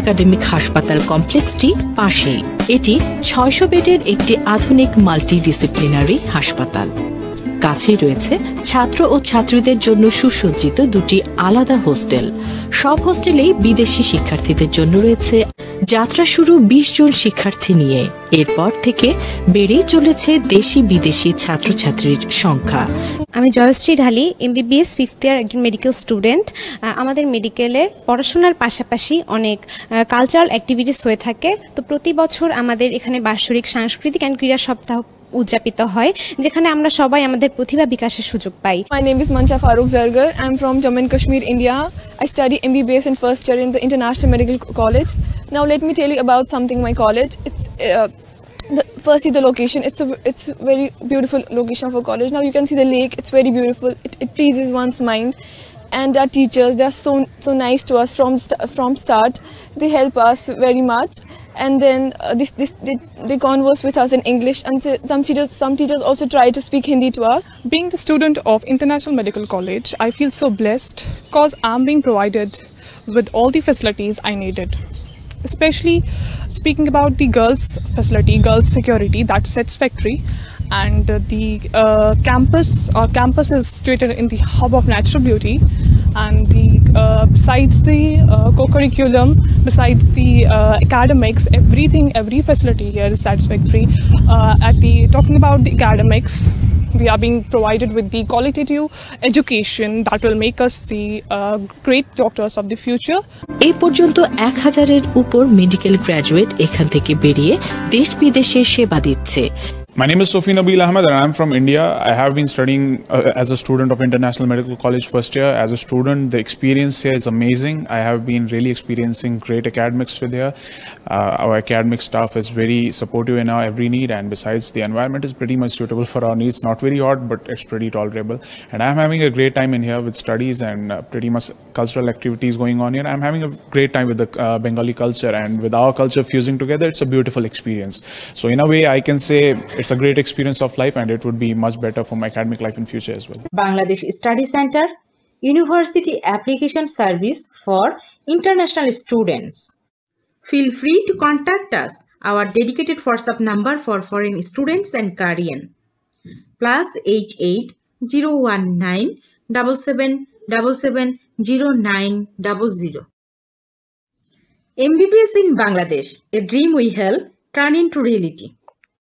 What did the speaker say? Academic হাসপাতাল কমপ্লেক্সটি পাশেই। এটি ৬০০ বেডের একটি আধুনিক মাল্টিডিসিপ্লিনারি হাসপাতাল। কাছেই রয়েছে ছাত্র ও ছাত্রীদের জন্য সুসজ্জিত দুটি আলাদা হোস্টেল। সব হোস্টেলেই বিদেশি শিক্ষার্থীদের জন্য রয়েছে। যাত্রা শুরু ২০ জন শিক্ষার্থী নিয়ে, এরপর থেকে বেড়েই চলেছে দেশি বিদেশি ছাত্রছাত্রীর সংখ্যা। আমি জয়শ্রী ঢালি, MBBS 5th ইয়ার একজন মেডিকেল স্টুডেন্ট। আমাদের মেডিকেলে পড়াশোনার পাশাপাশি অনেক কালচারাল অ্যাক্টিভিটিস হয়ে থাকে। তো প্রতি বছর আমাদের এখানে বার্ষিক সাংস্কৃতিক অ্যান্ড ক্রীড়া সপ্তাহ উদযাপিত হয়, যেখানে আমরা সবাই আমাদের প্রতিভা বিকাশের সুযোগ পাই। My name is Mancha Faruk Zargar. I am from Jammu and Kashmir, India. I study MBBS in first year in the International Medical College. Now let me tell you about something my college. It's firstly the location. It's very beautiful location for college. Now you can see the lake. It's very beautiful. It pleases one's mind. And our teachers, they are so nice to us from start. They help us very much, and then they converse with us in English, and some teachers also try to speak Hindi to us. Being the student of International Medical College, I feel so blessed because I'm being provided with all the facilities I needed. Especially speaking about the girls facility, girls security, that's satisfactory. And the campus, our campus is situated in the hub of natural beauty, and the besides the co-curriculum, besides the academics, every facility here is satisfactory. Talking about the academics, we are being provided with the qualitative education that will make us the great doctors of the future. এই পর্যন্ত 1000-এর উপর medical graduate এখান থেকে বেরিয়ে দেশ বিদেশে সেবা দিচ্ছে। My name is Sophie Nabil Ahmed, and I am from India. I have been studying as a student of International Medical College first year. As a student, the experience here is amazing. I have been really experiencing great academics with here. Our academic staff is very supportive in our every need, and besides, the environment is pretty much suitable for our needs. Not very hot, but it's pretty tolerable. And I am having a great time in here with studies and pretty much cultural activities going on here. I am having a great time with the Bengali culture, and with our culture fusing together, it's a beautiful experience. So in a way, I can say it's a great experience of life, and it would be much better for my academic life in future as well. Bangladesh Study Center, University Application Service for international students. Feel free to contact us. Our dedicated WhatsApp number for foreign students and guardian. +88 019 77 77 0900. MBBS in Bangladesh, a dream we held, turned into reality.